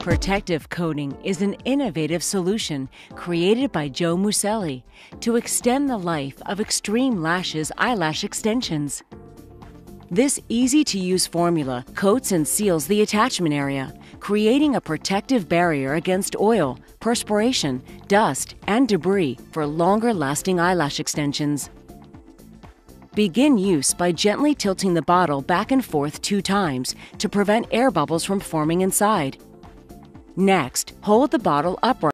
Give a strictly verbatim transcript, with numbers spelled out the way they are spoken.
Protective Coating is an innovative solution created by Joe Muselli to extend the life of Xtreme Lashes eyelash extensions. This easy-to-use formula coats and seals the attachment area, creating a protective barrier against oil, perspiration, dust, and debris for longer-lasting eyelash extensions. Begin use by gently tilting the bottle back and forth two times to prevent air bubbles from forming inside. Next, hold the bottle upright.